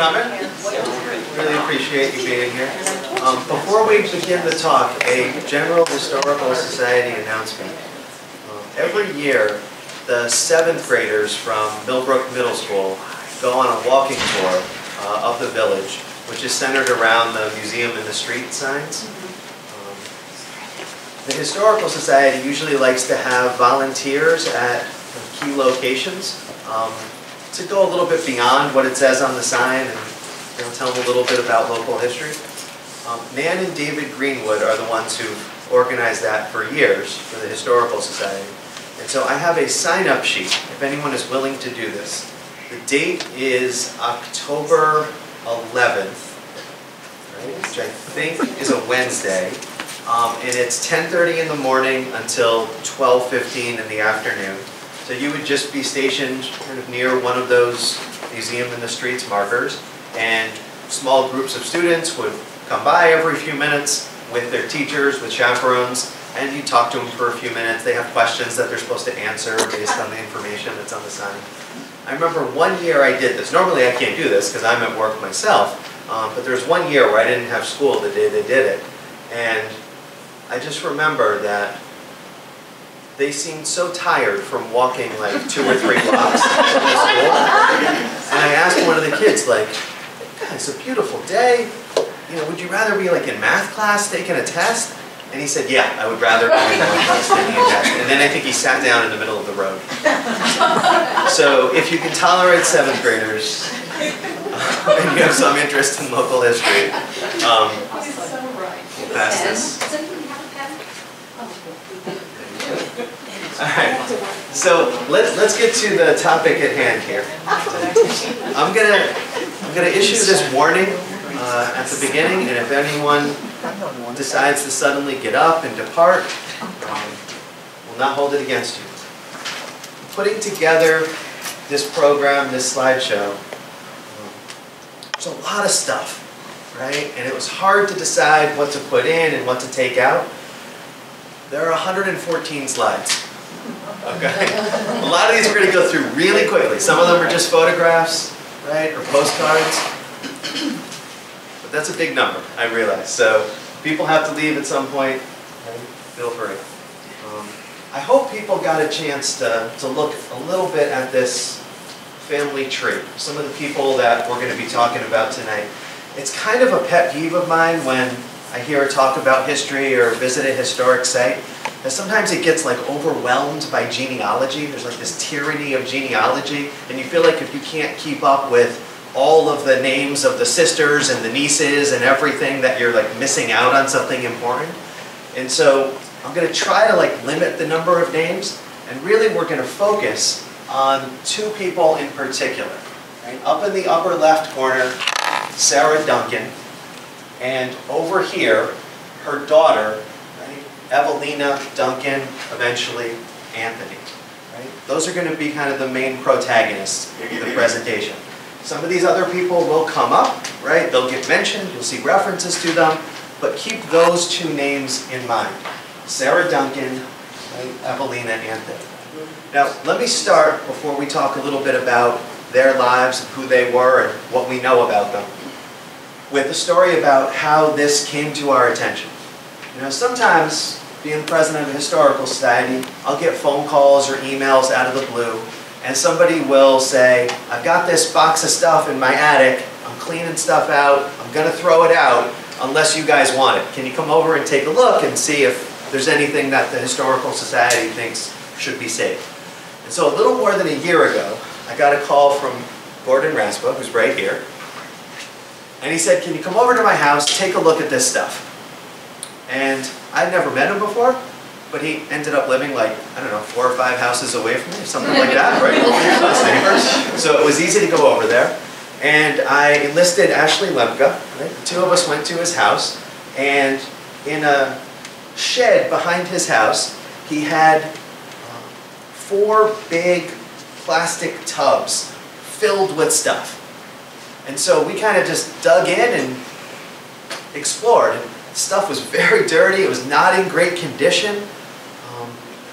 coming. Really appreciate you being here. Before we begin the talk, a general historical society announcement. Every year, the 7th graders from Millbrook Middle School go on a walking tour of the village, which is centered around the museum and the street signs. The Historical Society usually likes to have volunteers at key locations to go a little bit beyond what it says on the sign and tell them a little bit about local history. Nan and David Greenwood are the ones who organized that for years for the Historical Society. And so I have a sign-up sheet if anyone is willing to do this. The date is October 11th, right, which I think is a Wednesday. And it's 10:30 in the morning until 12:15 in the afternoon. So you would just be stationed kind of near one of those museum in the streets markers, and small groups of students would come by every few minutes with their teachers, with chaperones, and you talk to them for a few minutes. They have questions that they're supposed to answer based on the information that's on the sign. I remember one year I did this. Normally I can't do this because I'm at work myself, but there's one year where I didn't have school the day they did it, and I just remember that they seemed so tired from walking like 2 or 3 blocks to school. And I asked one of the kids, like, "God, it's a beautiful day. You know, would you rather be like in math class taking a test?" And he said, "Yeah, I would rather be in math class taking a test." And then I think he sat down in the middle of the road. So if you can tolerate 7th graders and you have some interest in local history, we'll pass this. All right, so let's get to the topic at hand here. I'm gonna issue this warning at the beginning, and if anyone decides to suddenly get up and depart, we'll not hold it against you. Putting together this program, this slideshow, there's a lot of stuff, right? And it was hard to decide what to put in and what to take out. There are 114 slides. Okay. A lot of these we're going to go through really quickly. Some of them are just photographs, right, or postcards. But that's a big number, I realize. So people have to leave at some point. Feel free. I hope people got a chance to look a little bit at this family tree, some of the people that we're going to be talking about tonight. It's kind of a pet peeve of mine when I hear a talk about history or visit a historic site. And sometimes it gets like overwhelmed by genealogy. There's like this tyranny of genealogy, and you feel like if you can't keep up with all of the names of the sisters and the nieces and everything, that you're like missing out on something important. And so I'm going to try to like limit the number of names, and really we're going to focus on 2 people in particular. Right? Up in the upper left corner, Sarah Duncan, and over here, her daughter, Evelina Duncan, eventually Anthony. Right? Those are going to be kind of the main protagonists of the presentation. Some of these other people will come up, right? They'll get mentioned, you'll see references to them, but keep those 2 names in mind. Sarah Duncan, right? Evelina Anthony. Now, let me start, before we talk a little bit about their lives, who they were, and what we know about them, with a story about how this came to our attention. You know, sometimes, being president of a historical society, I'll get phone calls or emails out of the blue, and somebody will say, "I've got this box of stuff in my attic, I'm cleaning stuff out, I'm going to throw it out unless you guys want it. Can you come over and take a look and see if there's anything that the Historical Society thinks should be saved?" And so a little more than a year ago, I got a call from Gordon Raspa, who's right here, and he said, "Can you come over to my house, take a look at this stuff?" And I'd never met him before, but he ended up living like, I don't know, 4 or 5 houses away from me, something like that, right? Neighbors. So it was easy to go over there. And I enlisted Ashley Lemke, right? The 2 of us went to his house, and in a shed behind his house, he had 4 big plastic tubs filled with stuff. And so we kind of just dug in and explored. Stuff was very dirty, it was not in great condition,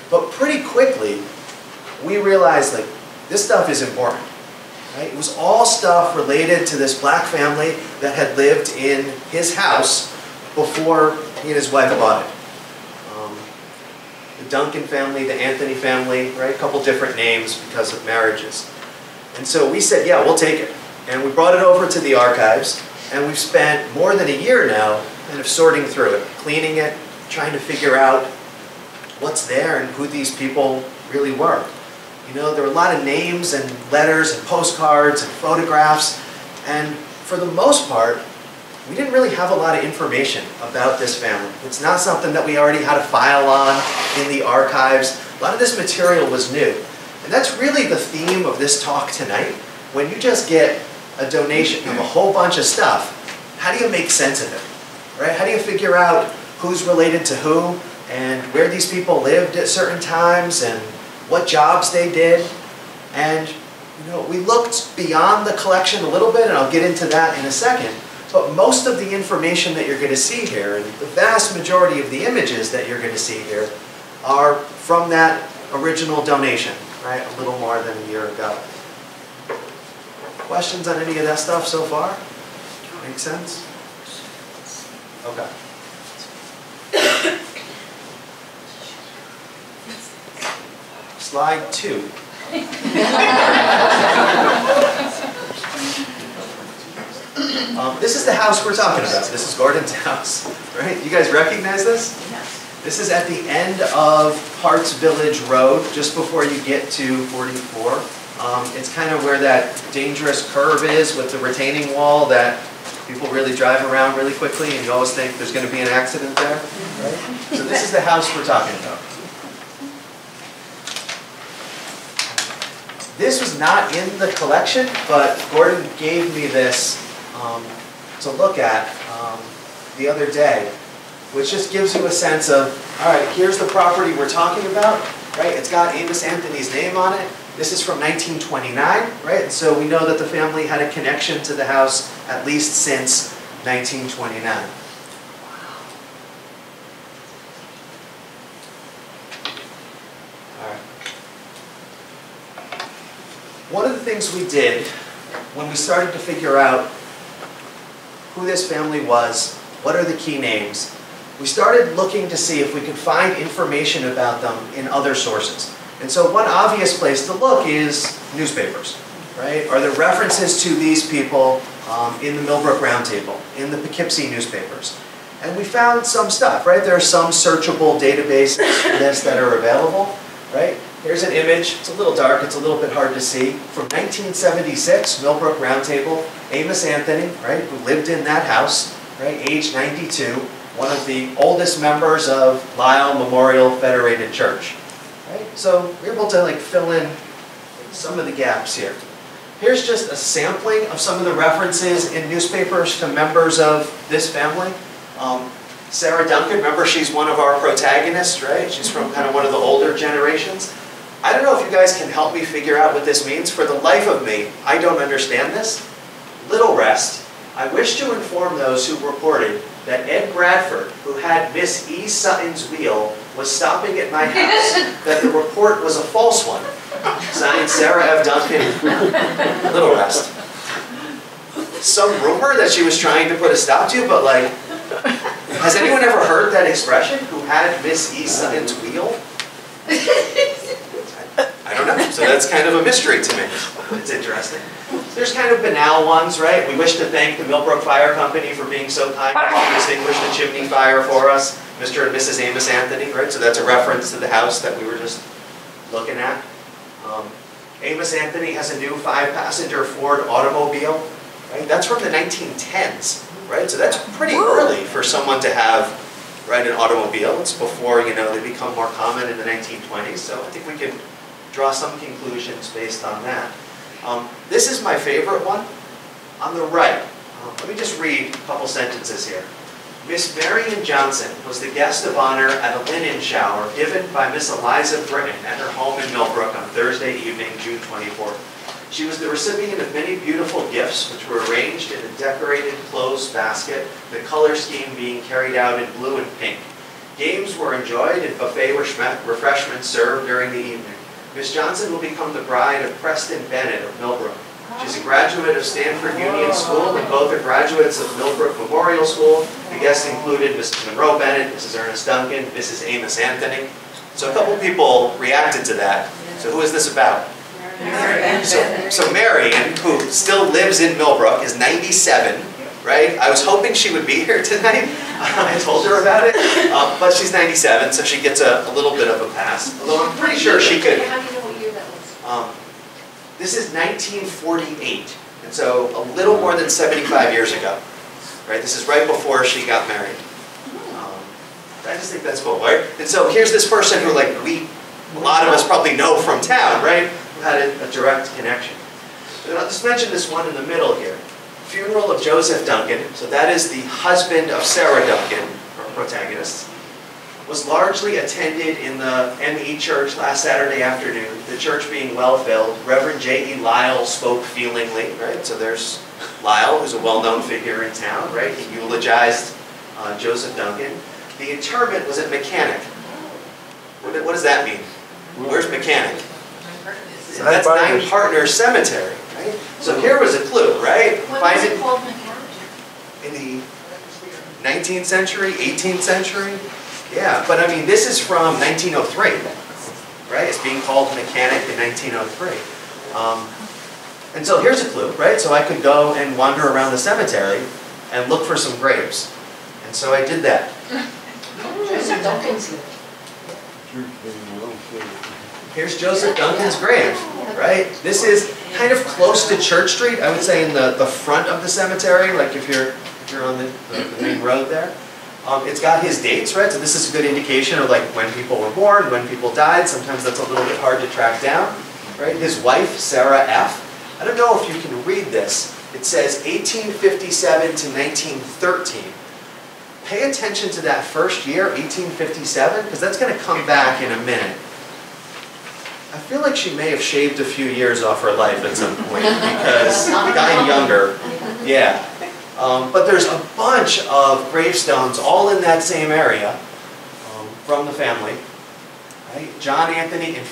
but pretty quickly we realized like this stuff is important. Right? It was all stuff related to this black family that had lived in his house before he and his wife bought it. The Duncan family, the Anthony family, right? A couple different names because of marriages. And so we said, yeah, we'll take it. And we brought it over to the archives, and we've spent more than a year now kind of sorting through it, cleaning it, trying to figure out what's there and who these people really were. You know, there were a lot of names and letters and postcards and photographs, and for the most part, we didn't really have a lot of information about this family. It's not something that we already had a file on in the archives. A lot of this material was new. And that's really the theme of this talk tonight. When you just get a donation of a whole bunch of stuff, how do you make sense of it? Right? How do you figure out who's related to who and where these people lived at certain times and what jobs they did? And you know, we looked beyond the collection a little bit, and I'll get into that in a second. But most of the information that you're going to see here, and the vast majority of the images that you're going to see here, are from that original donation, right? A little more than a year ago. Questions on any of that stuff so far? Make sense? Okay. Slide 2. This is the house we're talking about. This is Gordon's house, right? You guys recognize this? Yes. This is at the end of Hart's Village Road, just before you get to 44. It's kind of where that dangerous curve is with the retaining wall that people really drive around really quickly and you always think there's going to be an accident there. Right? So this is the house we're talking about. This was not in the collection, but Gordon gave me this to look at the other day, which just gives you a sense of, all right, here's the property we're talking about. Right? It's got Amos Anthony's name on it. This is from 1929, right? And so we know that the family had a connection to the house at least since 1929. All right. One of the things we did when we started to figure out who this family was, what are the key names, we started looking to see if we could find information about them in other sources. And so one obvious place to look is newspapers, right? Are there references to these people in the Millbrook Roundtable, in the Poughkeepsie newspapers? And we found some stuff, right? There are some searchable databases that are available, right? Here's an image. It's a little dark. It's a little bit hard to see. From 1976, Millbrook Roundtable, Amos Anthony, right, who lived in that house, right, age 92, one of the oldest members of Lyle Memorial Federated Church. Right? So we're able to like fill in some of the gaps here. Here's just a sampling of some of the references in newspapers to members of this family. Sarah Duncan, remember, she's one of our protagonists, right? She's from kind of one of the older generations. I don't know if you guys can help me figure out what this means. For the life of me, I don't understand this. Little rest. I wish to inform those who reported that Ed Bradford, who had Miss E. Sutton's wheel, was stopping at my house, that the report was a false one. Signed, Sarah F. Duncan. Little rest. Some rumor that she was trying to put a stop to, but like, has anyone ever heard that expression? Who had Miss E. Sutton's wheel? I don't know. So that's kind of a mystery to me. It's interesting. There's kind of banal ones, right? We wish to thank the Millbrook Fire Company for being so kind to extinguish the chimney fire for us. Mr. and Mrs. Amos Anthony, right? So that's a reference to the house that we were just looking at. Amos Anthony has a new 5-passenger Ford automobile, right? That's from the 1910s, right? So that's pretty early for someone to have, right, an automobile. It's before, you know, they become more common in the 1920s. So I think we can draw some conclusions based on that. This is my favorite one. On the right, let me just read a couple sentences here. Miss Marion Johnson was the guest of honor at a linen shower given by Miss Eliza Britton at her home in Millbrook on Thursday evening, June 24th. She was the recipient of many beautiful gifts, which were arranged in a decorated closed basket, the color scheme being carried out in blue and pink. Games were enjoyed and buffet refreshments served during the evening. Miss Johnson will become the bride of Preston Bennett of Millbrook. She's a graduate of Stanford Union School, and both are graduates of Millbrook Memorial School. The guests included Mrs. Monroe Bennett, Mrs. Ernest Duncan, Mrs. Amos Anthony. So a couple people reacted to that. So who is this about? Marion. So Marion, who still lives in Millbrook, is 97, right? I was hoping she would be here tonight. I told her about it, but she's 97, so she gets a little bit of a pass. Although I'm pretty sure she could. How do you know what year that was? This is 1948, and so a little more than 75 years ago, right? This is right before she got married. I just think that's cool, right? And so here's this person who, like, a lot of us probably know from town, right? Who had a direct connection. And I'll just mention this one in the middle here. Funeral of Joseph Duncan, so that is the husband of Sarah Duncan, our protagonist, was largely attended in the M.E. Church last Saturday afternoon, the church being well-filled. Reverend J.E. Lyle spoke feelingly, right? So there's Lyle, who's a well-known figure in town, right? He eulogized Joseph Duncan. The interment was at Mechanic. What does that mean? Where's Mechanic? That's Nine Partners Cemetery, right? So here was a clue, right? What was it called, Mechanic? In the 19th century, 18th century? Yeah, but I mean, this is from 1903, right? It's being called Mechanic in 1903. And so here's a clue, right? So I could go and wander around the cemetery and look for some graves. And so I did that. Joseph Duncan's grave. Here's Joseph Duncan's grave, right? This is kind of close to Church Street, I would say, in the front of the cemetery, like if you're on the main road there. It's got his dates, right? So this is a good indication of, like, when people were born, when people died. Sometimes that's a little bit hard to track down, right? His wife, Sarah F. I don't know if you can read this. It says 1857 to 1913. Pay attention to that first year, 1857, because that's going to come back in a minute. I feel like she may have shaved a few years off her life at some point, because dying younger, yeah. But there's a bunch of gravestones all in that same area from the family. Right? John Anthony and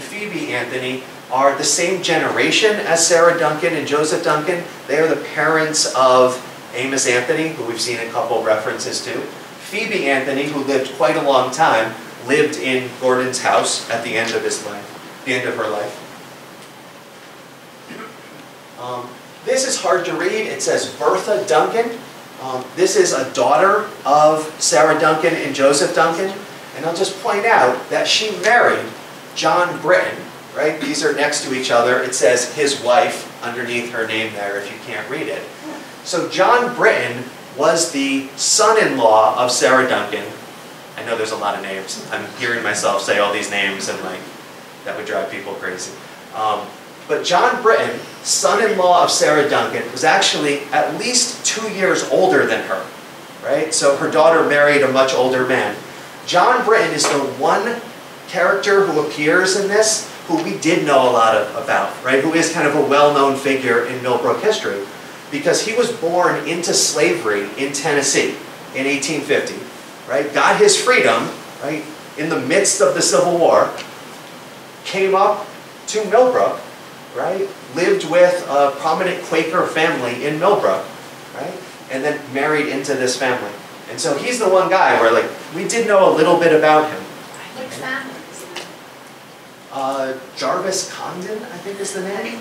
Phoebe Anthony are the same generation as Sarah Duncan and Joseph Duncan. They are the parents of Amos Anthony, who we've seen a couple references to. Phoebe Anthony, who lived quite a long time, lived in Gordon's house at the end of his life, the end of her life. This is hard to read. It says Bertha Duncan. This is a daughter of Sarah Duncan and Joseph Duncan. And I'll just point out that she married John Britton, right? These are next to each other. It says his wife underneath her name there if you can't read it. So John Britton was the son-in-law of Sarah Duncan. I know there's a lot of names. I'm hearing myself say all these names and, like, that would drive people crazy. But John Britton, son-in-law of Sarah Duncan, was actually at least 2 years older than her, right? So her daughter married a much older man. John Britton is the one character who appears in this who we did know a lot about, right? Who is kind of a well-known figure in Millbrook history, because he was born into slavery in Tennessee in 1850, right? Got his freedom, right, in the midst of the Civil War, came up to Millbrook, right? Lived with a prominent Quaker family in Millbrook, right? And then married into this family. And so he's the one guy where, like, we did know a little bit about him. Which family? Jarvis Condon, I think is the name.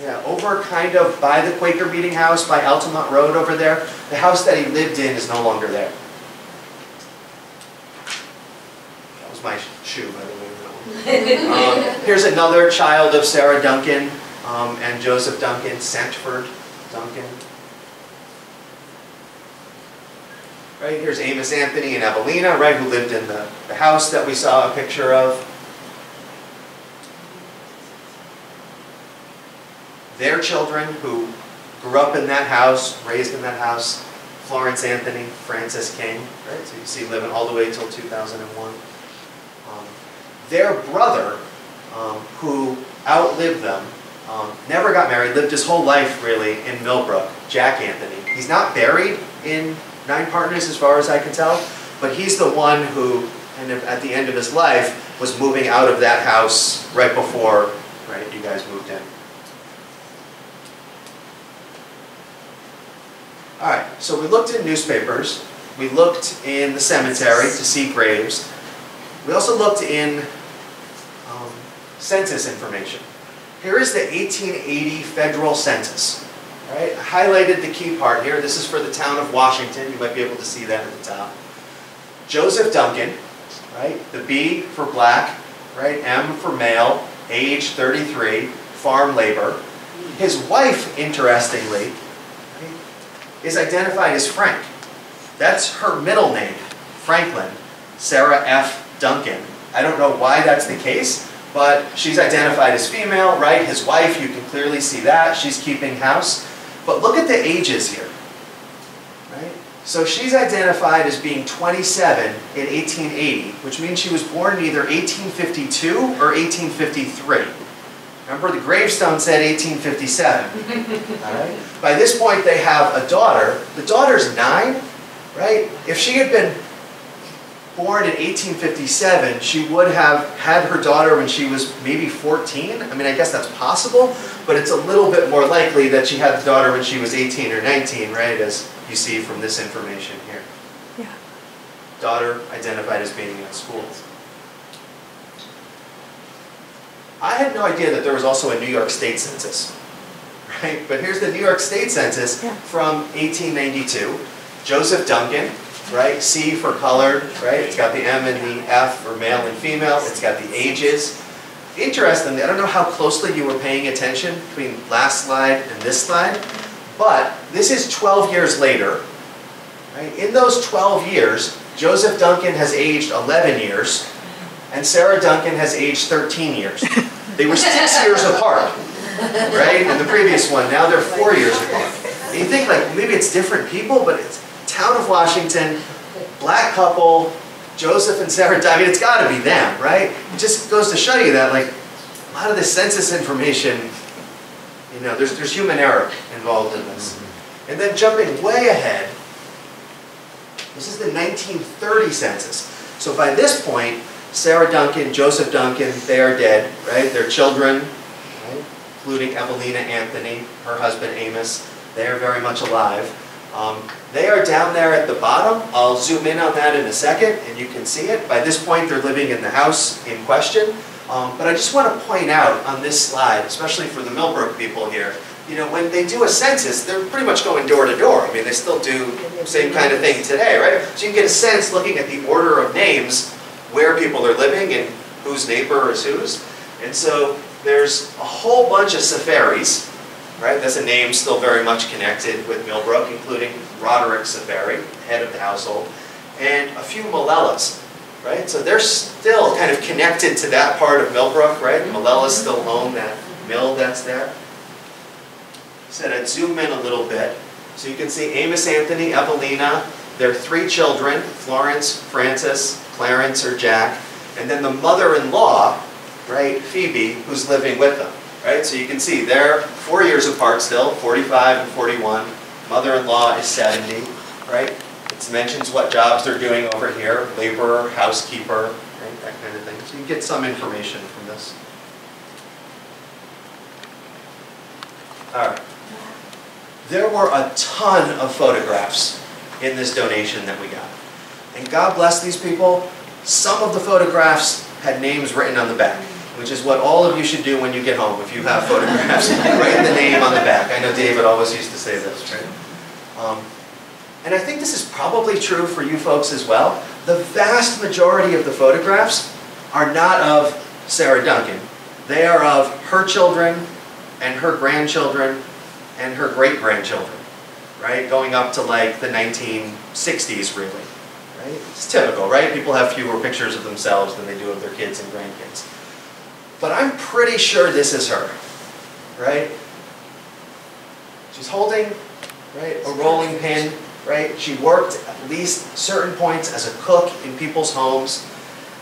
Yeah, over kind of by the Quaker Meeting House, by Altamont Road over there. The house that he lived in is no longer there. That was my shoe, by the way. Here's another child of Sarah Duncan and Joseph Duncan, Sentford Duncan. Right, here's Amos Anthony and Evelina, right, who lived in the house that we saw a picture of. Their children who grew up in that house, raised in that house, Florence Anthony, Francis King, right, so you see living all the way till 2001. Their brother, who outlived them, never got married, lived his whole life really in Millbrook, Jack Anthony. He's not buried in Nine Partners as far as I can tell, but he's the one who kind of at the end of his life, was moving out of that house right before you guys moved in. All right, so we looked in newspapers. We looked in the cemetery to see graves. We also looked in census information. Here is the 1880 federal census. Right? I highlighted the key part here. This is for the town of Washington. You might be able to see that at the top. Joseph Duncan, right? The B for black, right? M for male, age 33, farm labor. His wife, interestingly, is identified as Frank. That's her middle name, Franklin, Sarah F. Duncan. I don't know why that's the case, but she's identified as female, right? His wife, you can clearly see that. She's keeping house. But look at the ages here, right? So she's identified as being 27 in 1880, which means she was born in either 1852 or 1853. Remember, the gravestone said 1857. All right? By this point, they have a daughter. The daughter's 9, right? If she had been born in 1857, she would have had her daughter when she was maybe 14. I mean, I guess that's possible, but it's a little bit more likely that she had the daughter when she was 18 or 19, right, as you see from this information here. Yeah. Daughter identified as being at school. I had no idea that there was also a New York State census, right? But here's the New York State census from 1892. Joseph Duncan, right? C for colored, right? It's got the M and the F for male and female. It's got the ages. Interestingly, I don't know how closely you were paying attention between last slide and this slide, but this is 12 years later. Right? In those 12 years, Joseph Duncan has aged 11 years, and Sarah Duncan has aged 13 years. They were 6 years apart, right? In the previous one, now they're 4 years apart. And you think, like, maybe it's different people, but it's town of Washington, black couple, Joseph and Sarah, I mean, it's gotta be them, right? It just goes to show you that, like, a lot of this census information, you know, there's human error involved in this. And then jumping way ahead, this is the 1930 census. So by this point, Sarah Duncan, Joseph Duncan, they are dead, right? Their children, right, including Evelina Anthony, her husband Amos, they are very much alive. They are down there at the bottom. I'll zoom in on that in a second, and you can see it. By this point, they're living in the house in question. But I just want to point out on this slide, especially for the Millbrook people here, you know, when they do a census, they're pretty much going door to door. I mean, they still do the same kind of thing today, right? So you can get a sense looking at the order of names where people are living and whose neighbor is whose. And so there's a whole bunch of Safaris, right? That's a name still very much connected with Millbrook, including Roderick Safari, head of the household, and a few Malellas, right? So they're still kind of connected to that part of Millbrook, right? Malellas still own that mill that's there. So I'd zoom in a little bit. So you can see Amos Anthony, Evelina, their 3 children, Florence, Francis, Clarence or Jack, and then the mother-in-law, right, Phoebe, who's living with them, right? So you can see they're 4 years apart still, 45 and 41. Mother-in-law is 70, right? It mentions what jobs they're doing over here, laborer, housekeeper, right, that kind of thing. So you can get some information from this. All right. There were a ton of photographs in this donation that we got. And God bless these people, some of the photographs had names written on the back, which is what all of you should do when you get home if you have photographs. Write the name on the back. I know David always used to say this, right? And I think this is probably true for you folks as well. The vast majority of the photographs are not of Sarah Duncan. They are of her children and her grandchildren and her great-grandchildren, right? Going up to like the 1960s, really. It's typical, right? People have fewer pictures of themselves than they do of their kids and grandkids. But I'm pretty sure this is her, right? She's holding, right, a rolling pin, right? She worked at least certain points as a cook in people's homes.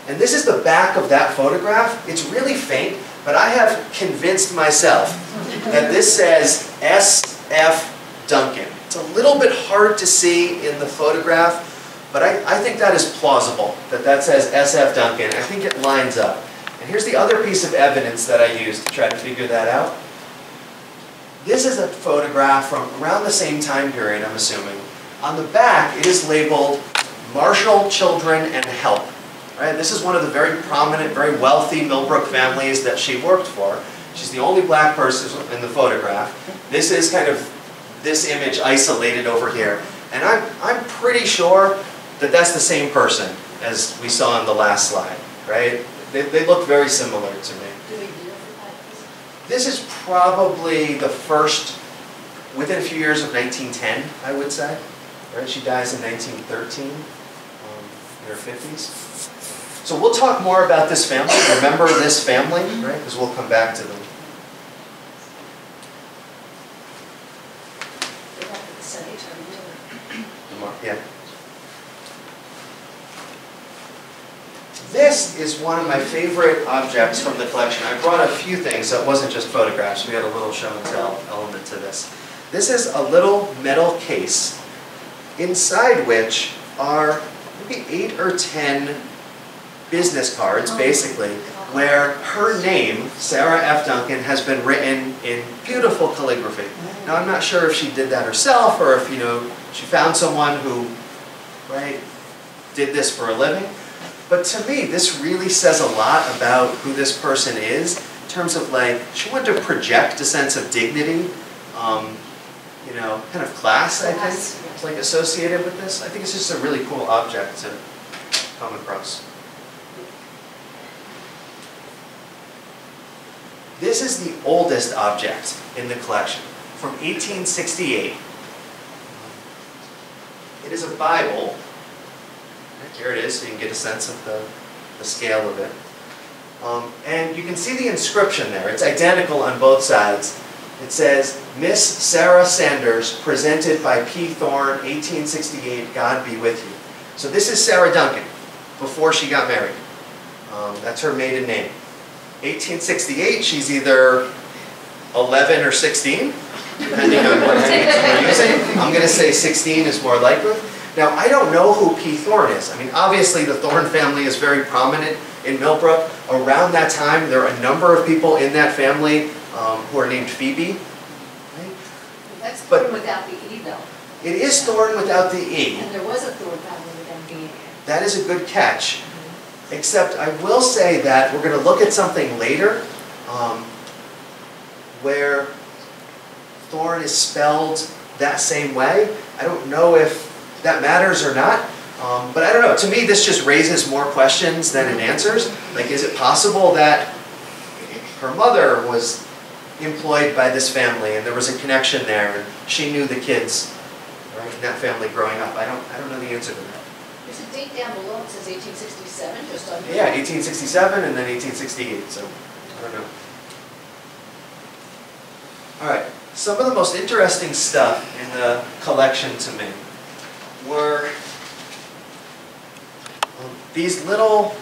And this is the back of that photograph. It's really faint, but I have convinced myself that this says S.F. Duncan. It's a little bit hard to see in the photograph, But I think that is plausible, that that says S.F. Duncan. I think it lines up. And here's the other piece of evidence that I used to try to figure that out. This is a photograph from around the same time period, I'm assuming. On the back, it is labeled Marshall Children and Help. Right? This is one of the very prominent, very wealthy Millbrook families that she worked for. She's the only black person in the photograph. This is kind of this image isolated over here. And I'm pretty sure that that's the same person as we saw in the last slide, right? They look very similar to me. This is probably the first, within a few years of 1910, I would say. Right? She dies in 1913, in her 50s. So we'll talk more about this family, remember this family, right? Because we'll come back to them. Yeah. This is one of my favorite objects from the collection. I brought a few things, so it wasn't just photographs. We had a little show and tell element to this. This is a little metal case inside which are maybe 8 or 10 business cards, basically, where her name, Sarah F. Duncan, has been written in beautiful calligraphy. Now, I'm not sure if she did that herself or if, you know, she found someone who, right, did this for a living. But to me, this really says a lot about who this person is in terms of, like, she wanted to project a sense of dignity, you know, kind of class, I think, like, associated with this. I think it's just a really cool object to come across. This is the oldest object in the collection, from 1868. It is a Bible. Here it is, so you can get a sense of the scale of it. And you can see the inscription there. It's identical on both sides. It says, Miss Sarah Sanders, presented by P. Thorne, 1868, God be with you. So this is Sarah Duncan, before she got married. That's her maiden name. 1868, she's either 11 or 16, depending on what you're using. I'm going to say 16 is more likely. Now, I don't know who P. Thorne is. I mean, obviously, the Thorne family is very prominent in Millbrook. Around that time, there are a number of people in that family who are named Phoebe. Right? That's Thorne without the E, though. It is Thorne without the E. And there was a Thorne family without the E. That is a good catch. Except I will say that we're going to look at something later where Thorne is spelled that same way. I don't know if that matters or not, but I don't know. To me, this just raises more questions than it answers. Like, is it possible that her mother was employed by this family and there was a connection there and she knew the kids, right, in that family growing up? I don't know the answer to that. There's a date down below that says 1867, just under. Yeah, 1867 and then 1868, so I don't know. All right, some of the most interesting stuff in the collection to me were these little,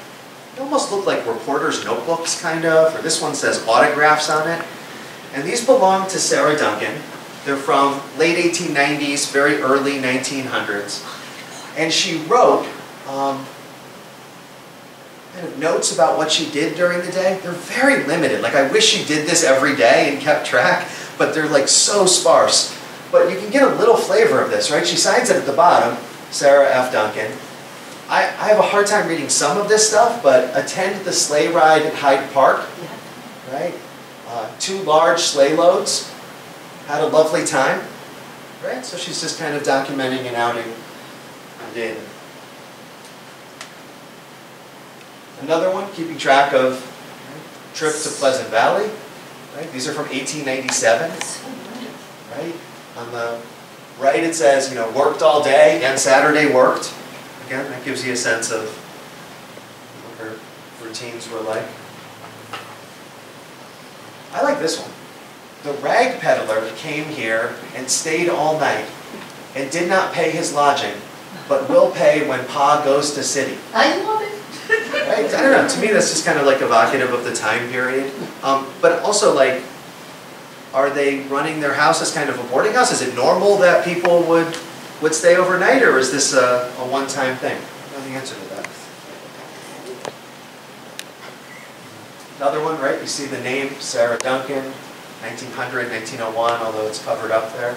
they almost look like reporters' notebooks, kind of, or this one says autographs on it. And these belong to Sarah Duncan. They're from late 1890s, very early 1900s. And she wrote kind of notes about what she did during the day. They're very limited. Like, I wish she did this every day and kept track, but they're, like, so sparse. But you can get a little flavor of this, right? She signs it at the bottom, Sarah F. Duncan. I have a hard time reading some of this stuff, but attend the sleigh ride at Hyde Park, right? 2 large sleigh loads, had a lovely time, right? So she's just kind of documenting an outing. Another one, keeping track of trip to Pleasant Valley. Right? These are from 1897. Right? On the right it says, you know, worked all day and Saturday worked. Again, that gives you a sense of what her routines were like. I like this one. The rag peddler came here and stayed all night and did not pay his lodging, but will pay when Pa goes to city. I love it. Right? I don't know. To me, that's just kind of like evocative of the time period. But also, like, are they running their house as kind of a boarding house? Is it normal that people would would stay overnight, or is this a one-time thing? I know the answer to that. Another one, right? You see the name, Sarah Duncan, 1900, 1901, although it's covered up there.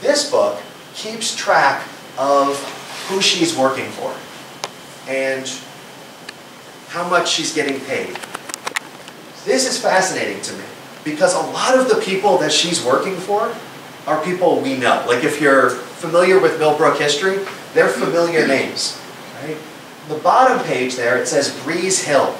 This book keeps track of who she's working for and how much she's getting paid. This is fascinating to me because a lot of the people that she's working for are people we know. Like if you're familiar with Millbrook history, they're familiar names, right? The bottom page there, it says Breeze Hill,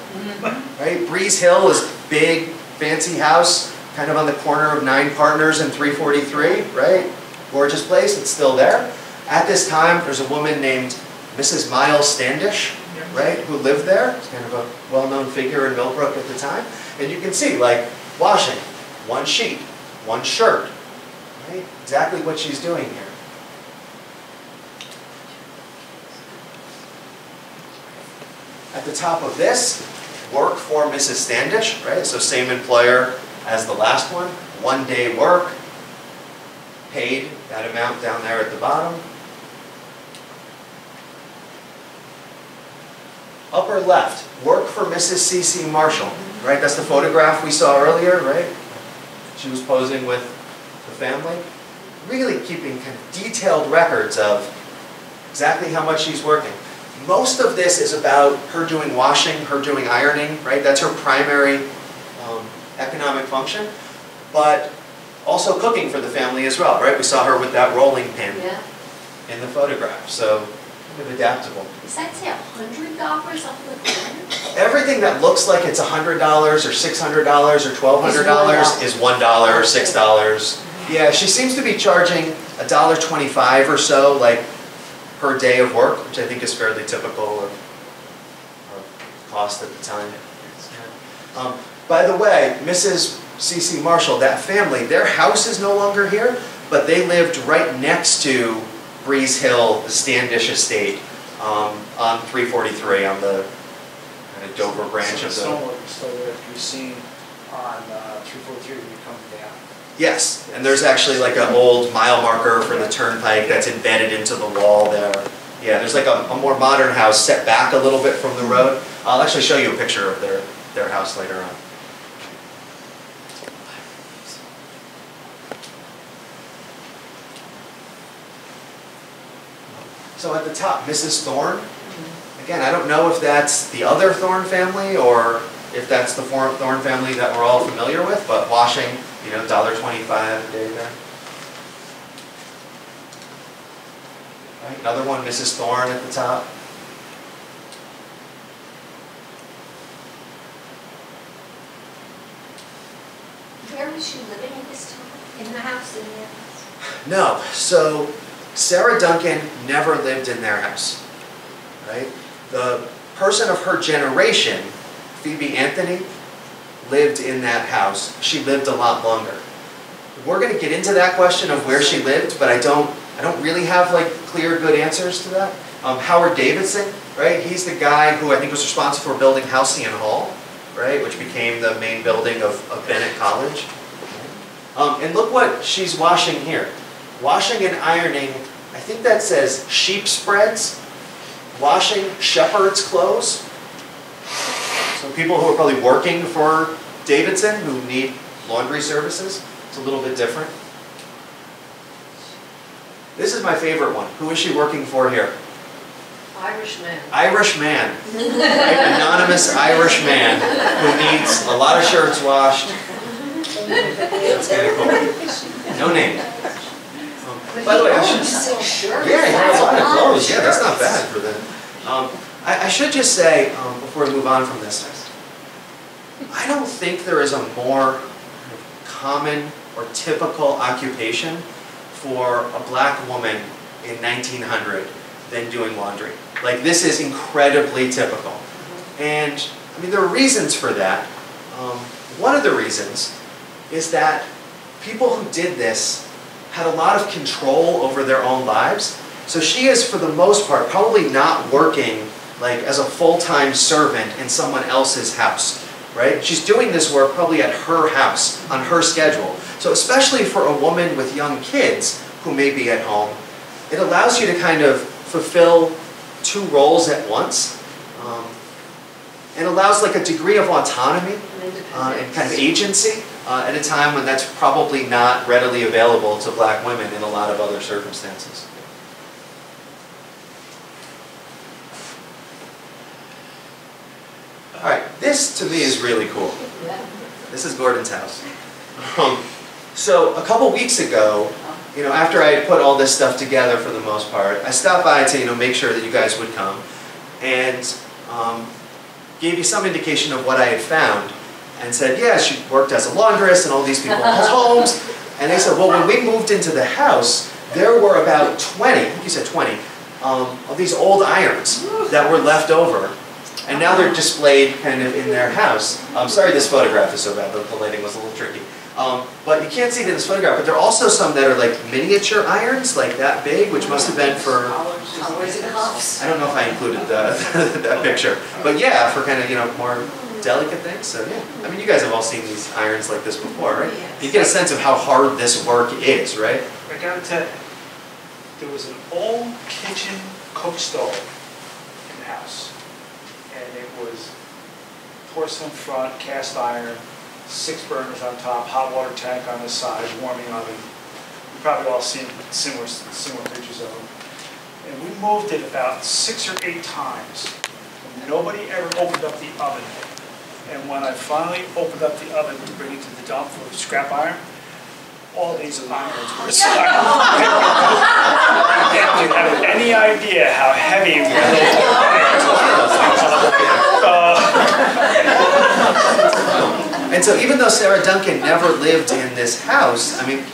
right? Breeze Hill is big, fancy house, kind of on the corner of 9 Partners and 343, right? Gorgeous place, it's still there. At this time, there's a woman named Mrs. Miles Standish, right, who lived there. It's kind of a well-known figure in Millbrook at the time. And you can see, like, washing, one sheet, one shirt, right? Exactly what she's doing here. At the top of this, work for Mrs. Standish, right? So same employer as the last one. 1 day work, paid that amount down there at the bottom. Upper left, work for Mrs. C.C. Marshall, right? That's the photograph we saw earlier, right? She was posing with the family. Really keeping kind of detailed records of exactly how much she's working. Most of this is about her doing washing, her doing ironing, right? That's her primary economic function, but also cooking for the family as well, right? We saw her with that rolling pin in the photograph, so kind of adaptable. Does that say $100 off the corner? Everything that looks like it's $100 or $600 or $1,200 is $1 or $6. Yeah, she seems to be charging $1.25 or so, like, per day of work, which I think is fairly typical of cost at the time. By the way, Mrs. C.C. Marshall, that family, their house is no longer here, but they lived right next to Breeze Hill, the Standish estate, on 343, on the kind of Dover branch of the... So you've seen on 343 when you come down. Yes, and there's actually like an old mile marker for the turnpike that's embedded into the wall there. Yeah, there's like a more modern house set back a little bit from the road. I'll actually show you a picture of their house later on. So at the top, Mrs. Thorne. Again, I don't know if that's the other Thorne family or if that's the Thorne family that we're all familiar with, but washing... You know, $1.25 a day there. Right, another one, Mrs. Thorne at the top. Where was she living at this time? In the house, in their house? No. So Sarah Duncan never lived in their house. Right? The person of her generation, Phoebe Anthony, lived in that house. She lived a lot longer. We're going to get into that question of where she lived, but I don't really have like clear, good answers to that. Howard Davidson, right? He's the guy who I think was responsible for building Halcyon Hall, right, which became the main building of Bennett College. And look what she's washing here. Washing and ironing, I think that says sheep spreads, washing shepherd's clothes. So people who are probably working for Davidson, who need laundry services, it's a little bit different. This is my favorite one. Who is she working for here? Irishman. Irishman. Right? Anonymous Irishman who needs a lot of shirts washed. That's kind of cool. No name. By the way, I should sure. Yeah, he has a lot of clothes. Yeah, that's not bad for them. I should just say, before we move on from this, I don't think there is a more common or typical occupation for a black woman in 1900 than doing laundry. Like, this is incredibly typical. And, I mean, there are reasons for that. One of the reasons is that people who did this had a lot of control over their own lives. So she is, for the most part, probably not working like as a full-time servant in someone else's house, right? She's doing this work probably at her house, on her schedule. So especially for a woman with young kids who may be at home, it allows you to kind of fulfill two roles at once, and allows like a degree of autonomy and kind of agency at a time when that's probably not readily available to black women in a lot of other circumstances. All right, this to me is really cool. This is Gordon's house. So a couple weeks ago, you know, after I had put all this stuff together for the most part, I stopped by to, you know, make sure that you guys would come, and gave you some indication of what I had found, and said, yeah, she worked as a laundress in all these people's homes, and they said, well, when we moved into the house, there were about 20, I think you said 20, of these old irons that were left over, and now they're displayed kind of in their house. I'm sorry this photograph is so bad, but the lighting was a little tricky. But you can't see it in this photograph, but there are also some that are like miniature irons, like that big, which must have been for, I don't know if I included that picture, but yeah, for kind of, you know, more delicate things. So yeah, I mean, you guys have all seen these irons like this before, right? You get a sense of how hard this work is, right? I gotta tell you, there was an old kitchen cook stove in the house, and it was porcelain front, cast iron, 6 burners on top, hot water tank on the side, warming oven. You've probably all seen similar pictures of them. And we moved it about 6 or 8 times. Nobody ever opened up the oven. And when I finally opened up the oven to bring it to the dump for scrap iron, all these irons were aside. I didn't have any idea how heavy it was. And so even though Sarah Duncan never lived in this house, I mean,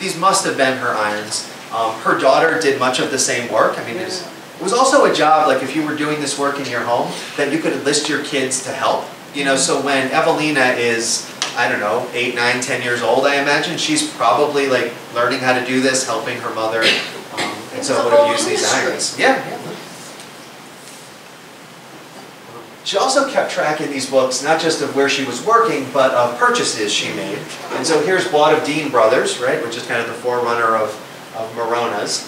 these must have been her irons. Her daughter did much of the same work. I mean, it was also a job, like if you were doing this work in your home, that you could enlist your kids to help. You know, so when Evelina is, I don't know, 8, 9, 10 years old, I imagine, she's probably like learning how to do this, helping her mother. And so would have used these irons. Yeah. She also kept track in these books, not just of where she was working, but of purchases she made. And so here's Bought of Dean Brothers, right, which is kind of the forerunner of Morona's.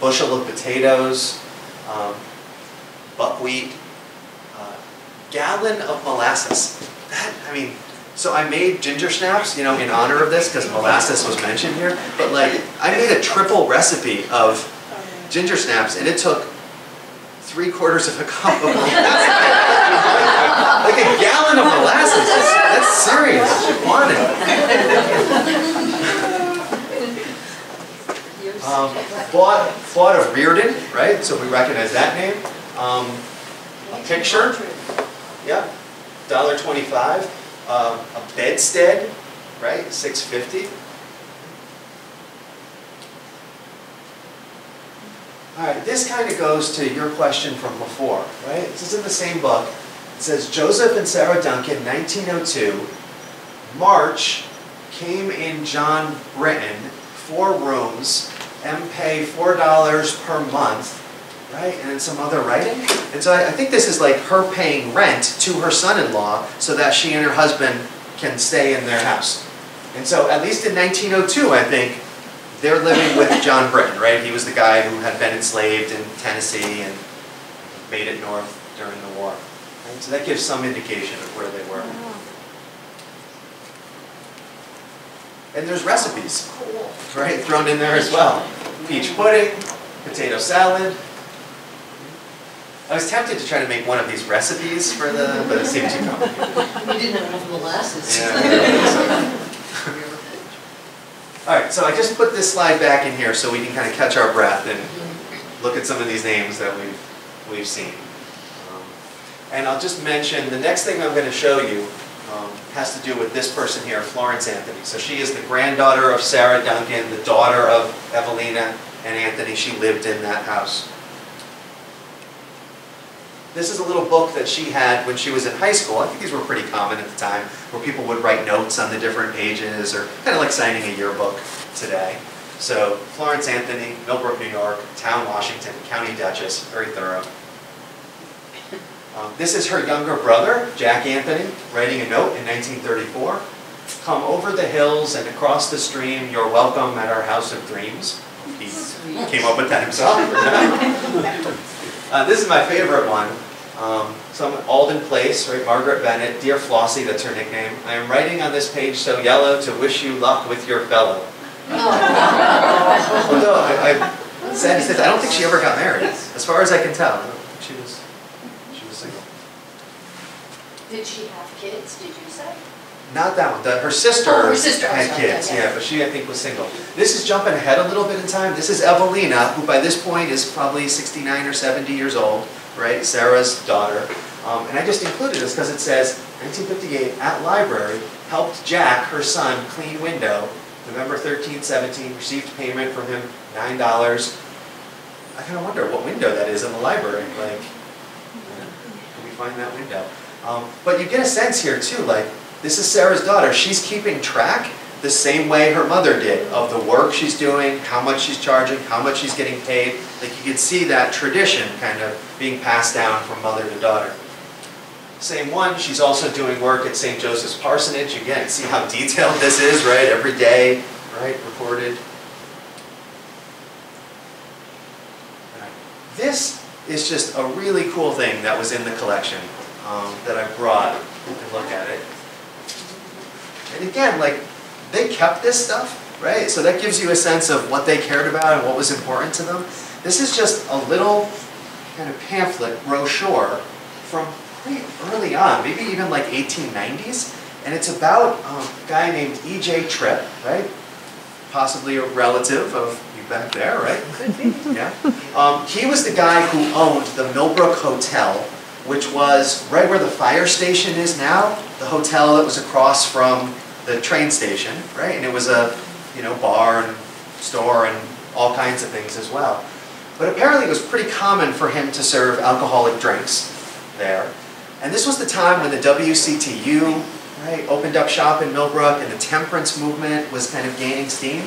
Bushel of potatoes, buckwheat, gallon of molasses. That, I mean, so I made ginger snaps, you know, in honor of this, because molasses was mentioned here. But like, I made a triple recipe of ginger snaps, and it took 3/4 of a cup of molasses. Like a gallon of molasses. That's serious. She wanted it. Bought of Reardon, right? So we recognize that name. A picture. Yeah. $1.25. A bedstead, right? $6.50. All right. This kind of goes to your question from before, right? This is in the same book. It says, Joseph and Sarah Duncan, 1902, March, came in John Britton, 4 rooms, pay $4 per month, right? And then some other writing. And so I think this is like her paying rent to her son-in-law so that she and her husband can stay in their house. And so at least in 1902, I think, they're living with John Britton, right? He was the guy who had been enslaved in Tennessee and made it north during the war. So that gives some indication of where they were. And there's recipes, right, thrown in there as well. Peach pudding, potato salad. I was tempted to try to make one of these recipes for the, but it seemed too complicated. We didn't have enough molasses. Yeah, all right, so I just put this slide back in here so we can kind of catch our breath and look at some of these names that we've seen. And I'll just mention, the next thing I'm going to show you has to do with this person here, Florence Anthony. So she is the granddaughter of Sarah Duncan, the daughter of Evelina and Anthony. She lived in that house. This is a little book that she had when she was in high school. I think these were pretty common at the time, where people would write notes on the different pages, or kind of like signing a yearbook today. So Florence Anthony, Millbrook, New York, Town, Washington, County Duchess, very thorough. This is her younger brother, Jack Anthony, writing a note in 1934. Come over the hills and across the stream, you're welcome at our house of dreams. He came up with that himself. This is my favorite one. So I'm Alden Place, right? Margaret Bennett, dear Flossie, that's her nickname. I am writing on this page so yellow to wish you luck with your fellow. Although I don't think she ever got married, as far as I can tell. I don't think she was single. Did she have kids? Did you say? Not that one. Her sister had kids, yeah, but she, I think, was single. This is jumping ahead a little bit in time. This is Evelina, who by this point is probably 69 or 70 years old, right? Sarah's daughter. And I just included this because it says, 1958, at library, helped Jack, her son, clean window. November 13, 17, received payment from him, $9. I kind of wonder what window that is in the library. Like, can we find that window? But you get a sense here, too, like, this is Sarah's daughter. She's keeping track the same way her mother did of the work she's doing, how much she's charging, how much she's getting paid. Like you can see that tradition kind of being passed down from mother to daughter. Same one, she's also doing work at St. Joseph's Parsonage. Again, see how detailed this is, right? Every day, right? Recorded. All right. This is just a really cool thing that was in the collection that I brought. You can look at it. And again, like, they kept this stuff, right? So that gives you a sense of what they cared about and what was important to them. This is just a little kind of pamphlet, brochure, from pretty early on, maybe even like 1890s. And it's about a guy named E.J. Tripp, right? Possibly a relative of you back there, right? Could be. Yeah. He was the guy who owned the Millbrook Hotel, which was right where the fire station is now, the hotel that was across from the train station, right? And it was a, you know, bar and store and all kinds of things as well. But apparently it was pretty common for him to serve alcoholic drinks there. And this was the time when the WCTU, right, opened up shop in Millbrook and the temperance movement was kind of gaining steam.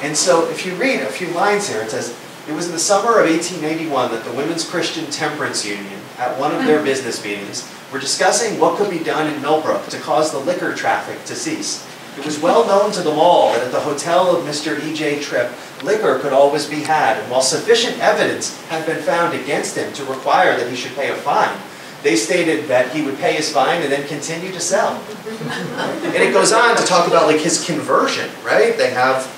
And so if you read a few lines here, it says, it was in the summer of 1881 that the Women's Christian Temperance Union, at one of their business meetings, were discussing what could be done in Millbrook to cause the liquor traffic to cease. It was well known to them all that at the hotel of Mr. E.J. Tripp, liquor could always be had, and while sufficient evidence had been found against him to require that he should pay a fine, they stated that he would pay his fine and then continue to sell. And it goes on to talk about like his conversion, right? They have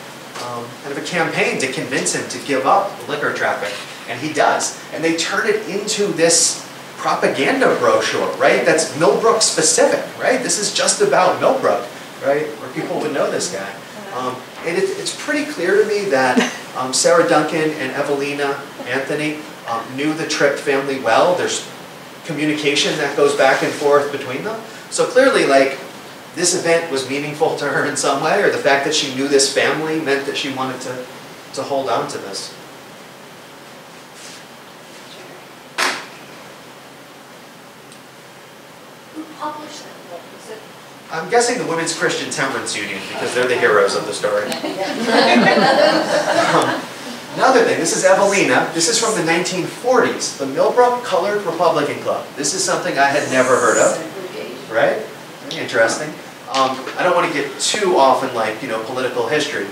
kind of a campaign to convince him to give up the liquor traffic, and he does. And they turn it into this propaganda brochure, right? That's Millbrook specific, right? This is just about Millbrook, right? Where people would know this guy. And it's pretty clear to me that Sarah Duncan and Evelina Anthony knew the Tripp family well. There's communication that goes back and forth between them. So clearly, like, this event was meaningful to her in some way, or the fact that she knew this family meant that she wanted to hold on to this. Who published that book? Was it? I'm guessing the Women's Christian Temperance Union, because they're the heroes of the story. Another thing, this is Evelina. This is from the 1940s, the Millbrook Colored Republican Club. This is something I had never heard of, right? Interesting. I don't want to get too off in, like, you know, political history,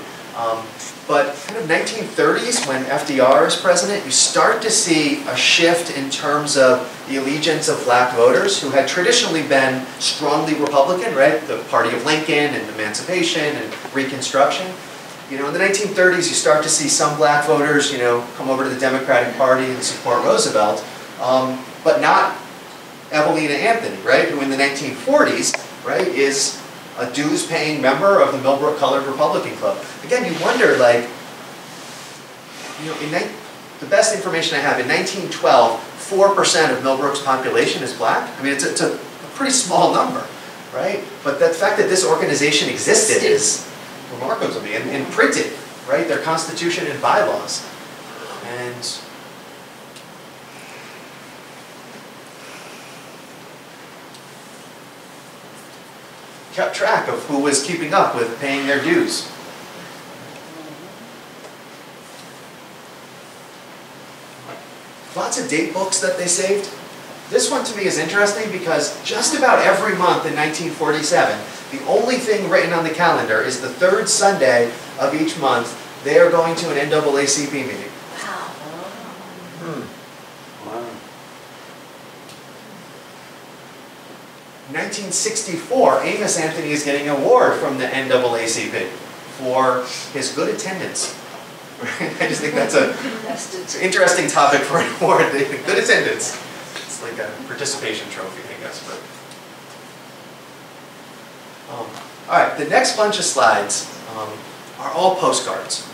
but kind of 1930s, when FDR is president, you start to see a shift in terms of the allegiance of black voters who had traditionally been strongly Republican, right? The party of Lincoln and emancipation and Reconstruction. You know, in the 1930s, you start to see some black voters, you know, come over to the Democratic Party and support Roosevelt, but not Evelina Anthony, right? Who in the 1940s, right, is a dues-paying member of the Millbrook Colored Republican Club. Again, you wonder, like, you know, the best information I have, in 1912, 4% of Millbrook's population is black. I mean, it's a pretty small number, right? But the fact that this organization existed is remarkable to me, and printed, right, their constitution and bylaws. And kept track of who was keeping up with paying their dues. Lots of date books that they saved. This one to me is interesting because just about every month in 1947, the only thing written on the calendar is the third Sunday of each month They are going to an NAACP meeting. Wow. Hmm. Wow. 1964, Amos Anthony is getting an award from the NAACP for his good attendance. I just think that's a, it's an interesting topic for an award. Good attendance. It's like a participation trophy, I guess. But all right, the next bunch of slides are all postcards.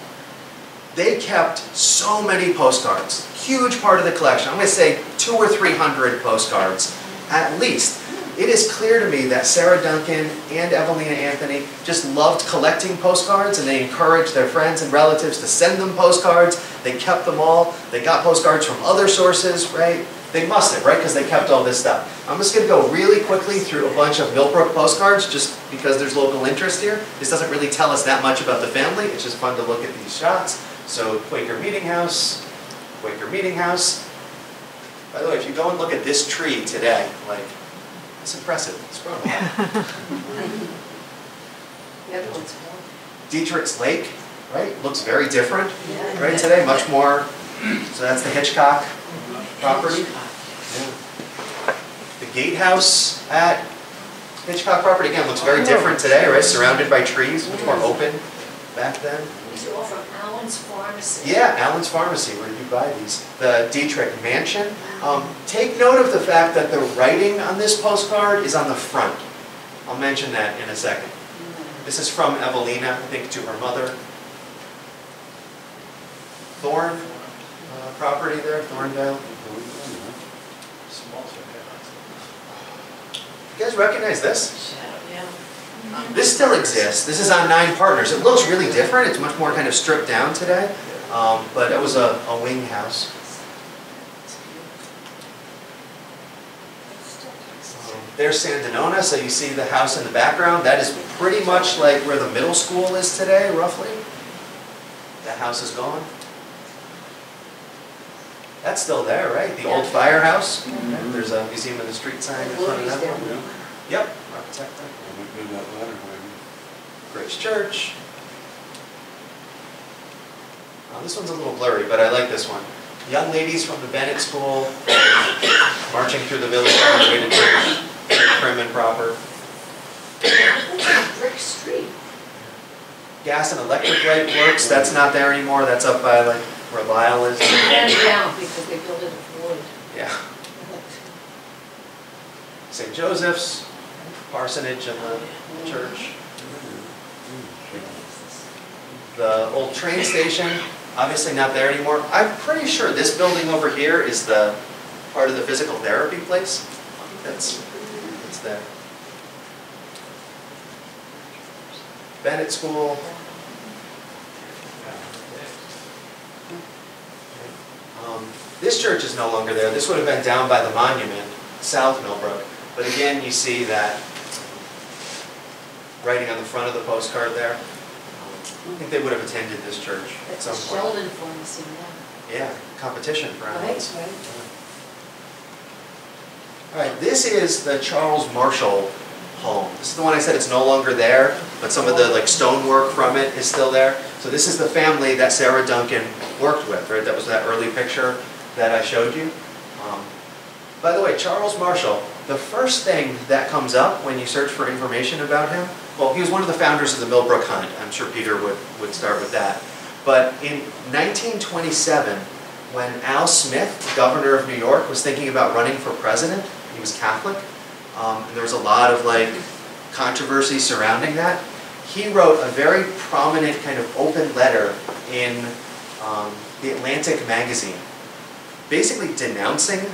They kept so many postcards. Huge part of the collection. I'm going to say 200 or 300 postcards, at least. It is clear to me that Sarah Duncan and Evelina Anthony just loved collecting postcards, and they encouraged their friends and relatives to send them postcards. They kept them all. They got postcards from other sources, right? They must have, right? Because they kept all this stuff. I'm just going to go really quickly through a bunch of Millbrook postcards just because there's local interest here. This doesn't really tell us that much about the family. It's just fun to look at these shots. So Quaker Meeting House, Quaker Meeting House. By the way, if you go and look at this tree today, like, it's impressive. It's grown a lot. Dietrich's Lake, right? Looks very different, yeah, right? Today, much more. So that's the Hitchcock property. Yeah. The gatehouse at Hitchcock property again looks very different today, right? Surrounded by trees, much more open back then. These are all from Allen's Pharmacy. Yeah, Allen's Pharmacy, where you buy these. The Dietrich Mansion. Take note of the fact that the writing on this postcard is on the front. I'll mention that in a second. This is from Evelina, I think, to her mother. Thorne property there, Thorndale. You guys recognize this? Yeah. This still exists. This is on 9 Partners. It looks really different. It's much more kind of stripped down today. But it was a wing house. There's Sandinona, so you see the house in the background. That is pretty much like where the middle school is today, roughly. That house is gone. That's still there, right? The old firehouse. Mm-hmm. There's a museum of the street sign in front of that one. Yep. Architecture. Grace Church. Oh, this one's a little blurry, but I like this one. Young ladies from the Bennett School marching through the village on their way to church, prim and proper. Brick Street. Gas and electric light works. That's not there anymore. That's up by like where Lyle is. Yeah, because they built it with wood. Yeah. St. Joseph's. Parsonage and the church. The old train station, obviously not there anymore. I'm pretty sure this building over here is the part of the physical therapy place. That's there. Bennett School. This church is no longer there. This would have been down by the monument, South Millbrook. But again, you see that writing on the front of the postcard there. I think they would have attended this church at some point. Sheldon Pharmacy, yeah. Yeah, competition for Allen's. Right, right. All right, this is the Charles Marshall home. This is the one I said it's no longer there, but some of the like stonework from it is still there. So this is the family that Sarah Duncan worked with, right? That was that early picture that I showed you. By the way, Charles Marshall, the first thing that comes up when you search for information about him, well, he was one of the founders of the Millbrook Hunt. I'm sure Peter would start with that. But in 1927, when Al Smith, governor of New York, was thinking about running for president, he was Catholic, and there was a lot of like controversy surrounding that, he wrote a very prominent kind of open letter in the Atlantic magazine, basically denouncing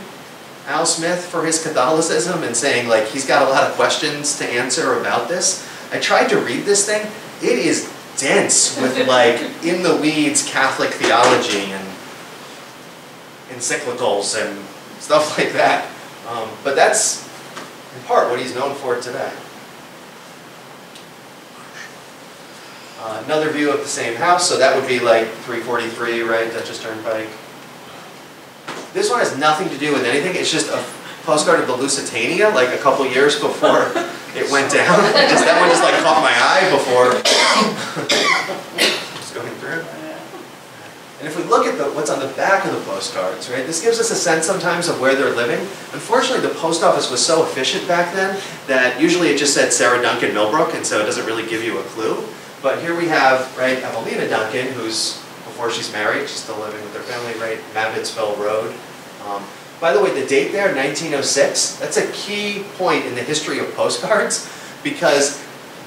Al Smith for his Catholicism and saying like he's got a lot of questions to answer about this. I tried to read this thing. It is dense with like in the weeds Catholic theology and encyclicals and stuff like that. But that's in part what he's known for today. Another view of the same house, so that would be like 343, right? Dutchess Turnpike. This one has nothing to do with anything. It's just a postcard of the Lusitania, like a couple years before it went down. That one just like caught my eye before. Just going through. at the, what's on the back of the postcards, right? This gives us a sense sometimes of where they're living. Unfortunately, the post office was so efficient back then that usually it just said Sarah Duncan, Millbrook, and so it doesn't really give you a clue. But here we have, right, Evelina Duncan, who's, before she's married, she's still living with her family, right, Mabbettsville Road. By the way, the date there, 1906, that's a key point in the history of postcards, because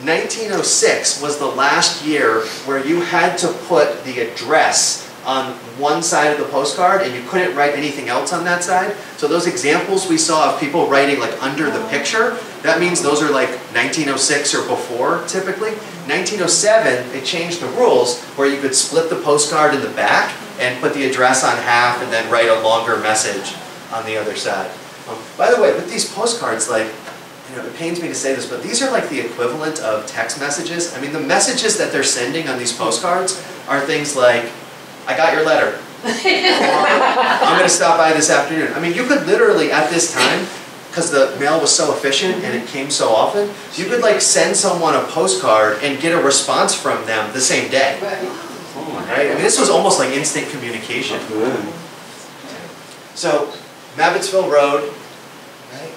1906 was the last year where you had to put the address on one side of the postcard and you couldn't write anything else on that side. So those examples we saw of people writing like under the picture, that means those are like 1906 or before typically. 1907, they changed the rules where you could split the postcard in the back and put the address on half and then write a longer message on the other side. By the way, with these postcards, like, you know, it pains me to say this, but these are like the equivalent of text messages. I mean, the messages that they're sending on these postcards are things like, I got your letter. I'm going to stop by this afternoon. I mean, you could literally at this time, because the mail was so efficient and it came so often, you could like send someone a postcard and get a response from them the same day. Right? I mean, this was almost like instant communication. So, Mabbettsville Road, right?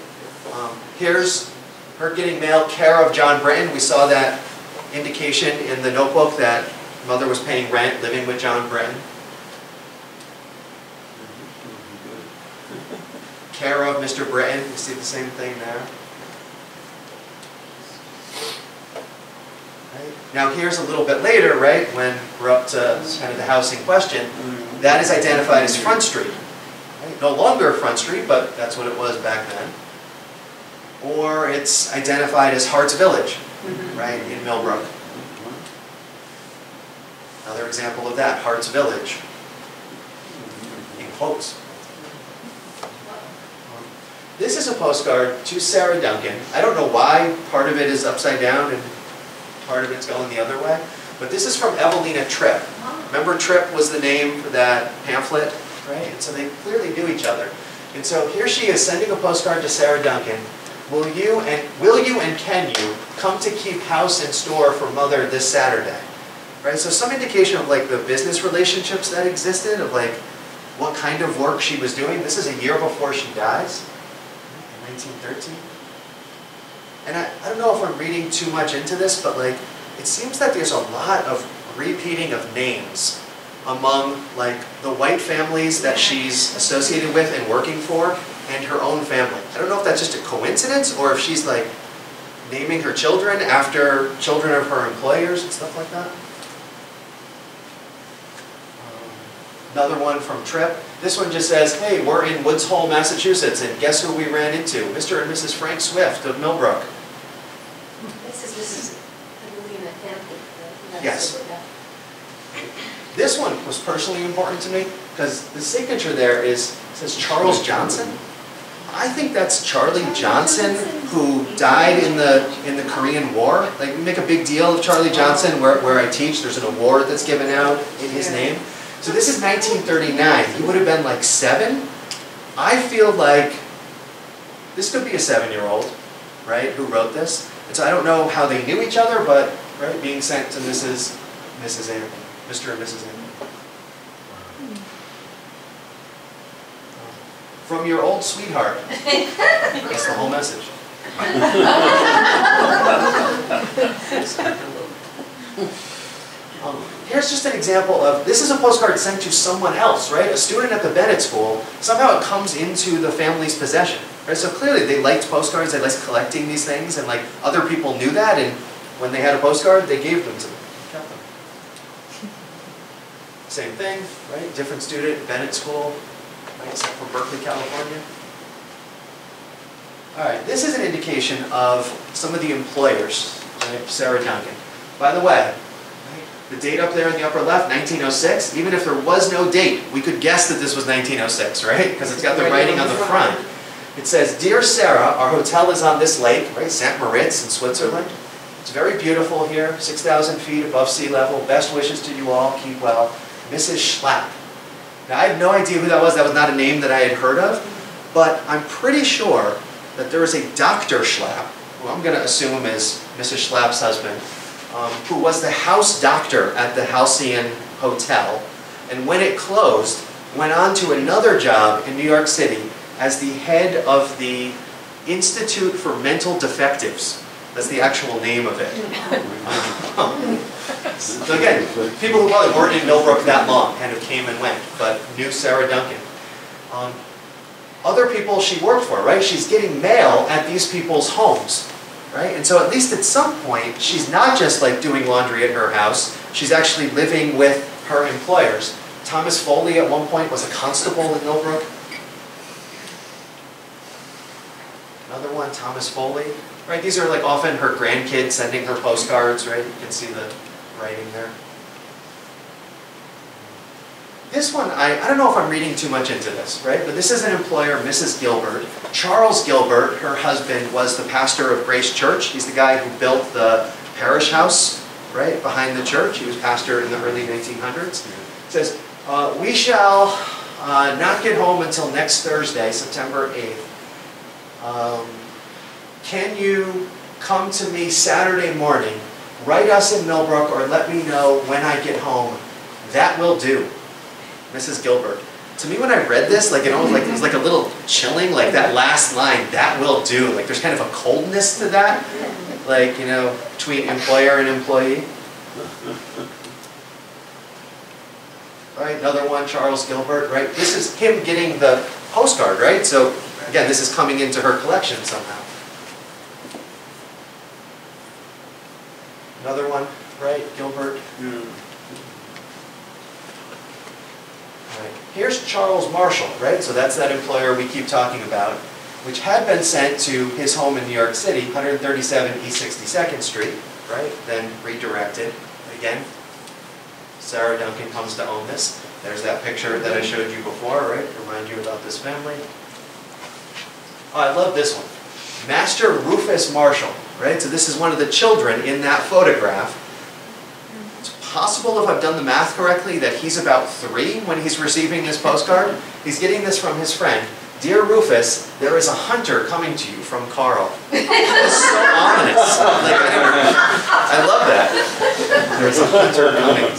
Here's her getting mail, care of John Britton. We saw that indication in the notebook that mother was paying rent, living with John Britton. Care of Mr. Britton, you see the same thing there. Now here's a little bit later, right, when we're up to kind of the house in question, that is identified as Front Street. No longer Front Street, but that's what it was back then. Or it's identified as Hart's Village, right, in Millbrook. Another example of that, Hart's Village, in quotes. This is a postcard to Sarah Duncan. I don't know why part of it is upside down and part of it's going the other way, but this is from Evelina Tripp. Remember, Tripp was the name for that pamphlet, right? And so they clearly knew each other. And so here she is sending a postcard to Sarah Duncan. Will you and can you come to keep house and store for mother this Saturday? Right? So some indication of like the business relationships that existed, of like what kind of work she was doing. This is a year before she dies, in 1913. And I don't know if I'm reading too much into this, but like it seems that there's a lot of repeating of names among like the white families that she's associated with and working for and her own family. I don't know if that's just a coincidence or if she's like naming her children after children of her employers and stuff like that. Another one from Tripp. This one just says, hey, we're in Woods Hole, Massachusetts, and guess who we ran into? Mr. and Mrs. Frank Swift of Millbrook. This is Mrs. Evelina Anthony. Yes. This one was personally important to me because the signature there says Charles Johnson. I think that's Charlie Johnson who died in the Korean War. Like, we make a big deal of Charlie Johnson where I teach. There's an award that's given out in his name. So this is 1939. He would have been like 7. I feel like this could be a 7-year-old, right, who wrote this. And so I don't know how they knew each other, but right, being sent to Mrs. Anthony, Mr. and Mrs. Anthony. From your old sweetheart. That's the whole message. Here's just an example of, this is a postcard sent to someone else, right? A student at the Bennett School, somehow it comes into the family's possession, right? So clearly they liked postcards, they liked collecting these things, and like other people knew that, and when they had a postcard, they gave them to them, kept them. Same thing, right? Different student at Bennett School, right? Except for Berkeley, California. All right, this is an indication of some of the employers, right? Sarah Duncan. By the way, the date up there in the upper left, 1906, even if there was no date, we could guess that this was 1906, right? Because it's got the writing on the front. It says, Dear Sarah, our hotel is on this lake, right? St. Moritz in Switzerland. It's very beautiful here, 6,000 feet above sea level. Best wishes to you all. Keep well. Mrs. Schlapp. Now, I have no idea who that was. That was not a name that I had heard of. But I'm pretty sure that there is a Dr. Schlapp, who I'm going to assume is Mrs. Schlapp's husband, who was the house doctor at the Halcyon Hotel, and when it closed, went on to another job in New York City as the head of the Institute for Mental Defectives. That's the actual name of it. So again, people who probably weren't in Millbrook that long kind of came and went, but knew Sarah Duncan. Other people she worked for, right? She's getting mail at these people's homes, right? And so at least at some point, she's not just like doing laundry at her house, she's actually living with her employers. Thomas Foley at one point was a constable in Millbrook. Another one, Thomas Foley, right? These are like often her grandkids sending her postcards, right? You can see the writing there. This one, I don't know if I'm reading too much into this, right? But this is an employer, Mrs. Gilbert. Charles Gilbert, her husband, was the pastor of Grace Church. He's the guy who built the parish house, right, behind the church. He was pastor in the early 1900s. It says, we shall not get home until next Thursday, September 8th. Can you come to me Saturday morning? Write us in Millbrook or let me know when I get home. That will do. Mrs. Gilbert. To me, when I read this, like, you know, like, it was like a little chilling, like that last line, that will do. Like there's kind of a coldness to that, like, you know, between employer and employee. Right, another one, Charles Gilbert, right? This is him getting the postcard, right? So again, this is coming into her collection somehow. Another one, right, Gilbert. Here's Charles Marshall, right? So that's that employer we keep talking about, which had been sent to his home in New York City, 137 East 62nd Street, right? Then redirected again. Sarah Duncan comes to own this. There's that picture that I showed you before, right? Remind you about this family. Oh, I love this one. Master Rufus Marshall, right? So this is one of the children in that photograph. Possible, if I've done the math correctly, that he's about 3 when he's receiving this postcard. He's getting this from his friend. Dear Rufus, there is a hunter coming to you from Carl. That's so ominous. Like, I love that. There's a hunter coming